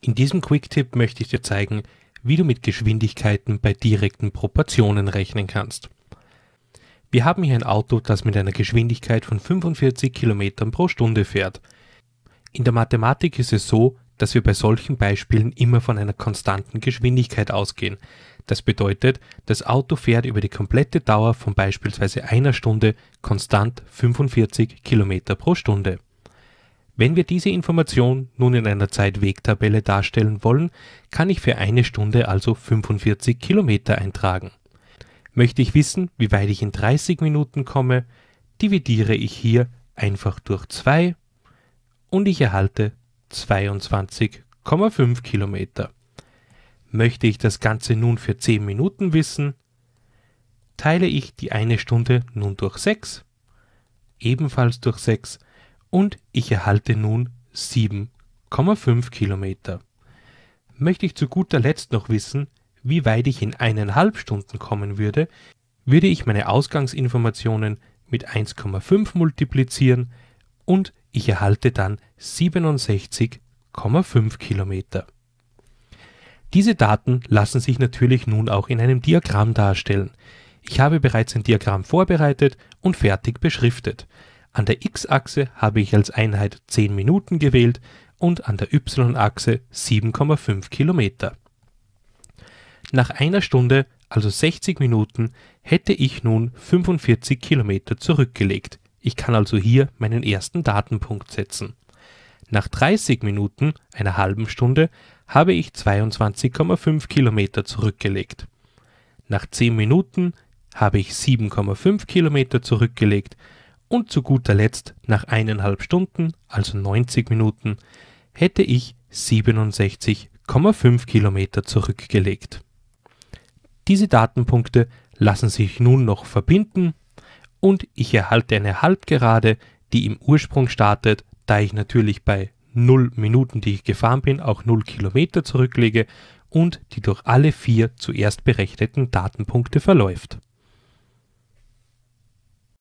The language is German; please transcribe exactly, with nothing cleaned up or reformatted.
In diesem Quicktip möchte ich dir zeigen, wie du mit Geschwindigkeiten bei direkten Proportionen rechnen kannst. Wir haben hier ein Auto, das mit einer Geschwindigkeit von fünfundvierzig Kilometern pro Stunde fährt. In der Mathematik ist es so, dass wir bei solchen Beispielen immer von einer konstanten Geschwindigkeit ausgehen. Das bedeutet, das Auto fährt über die komplette Dauer von beispielsweise einer Stunde konstant fünfundvierzig Kilometer pro Stunde. Wenn wir diese Information nun in einer Zeitwegtabelle darstellen wollen, kann ich für eine Stunde also fünfundvierzig Kilometer eintragen. Möchte ich wissen, wie weit ich in dreißig Minuten komme, dividiere ich hier einfach durch zwei und ich erhalte zweiundzwanzig Komma fünf Kilometer. Möchte ich das Ganze nun für zehn Minuten wissen, teile ich die eine Stunde nun durch sechs, ebenfalls durch sechs, und ich erhalte nun sieben Komma fünf Kilometer. Möchte ich zu guter Letzt noch wissen, wie weit ich in eineinhalb Stunden kommen würde, würde ich meine Ausgangsinformationen mit eins Komma fünf multiplizieren und ich erhalte dann siebenundsechzig Komma fünf Kilometer. Diese Daten lassen sich natürlich nun auch in einem Diagramm darstellen. Ich habe bereits ein Diagramm vorbereitet und fertig beschriftet. An der X-Achse habe ich als Einheit zehn Minuten gewählt und an der Y-Achse sieben Komma fünf Kilometer. Nach einer Stunde, also sechzig Minuten, hätte ich nun fünfundvierzig Kilometer zurückgelegt. Ich kann also hier meinen ersten Datenpunkt setzen. Nach dreißig Minuten, einer halben Stunde, habe ich zweiundzwanzig Komma fünf Kilometer zurückgelegt. Nach zehn Minuten habe ich sieben Komma fünf Kilometer zurückgelegt. Und zu guter Letzt, nach eineinhalb Stunden, also neunzig Minuten, hätte ich siebenundsechzig Komma fünf Kilometer zurückgelegt. Diese Datenpunkte lassen sich nun noch verbinden und ich erhalte eine Halbgerade, die im Ursprung startet, da ich natürlich bei null Minuten, die ich gefahren bin, auch null Kilometer zurücklege und die durch alle vier zuerst berechneten Datenpunkte verläuft.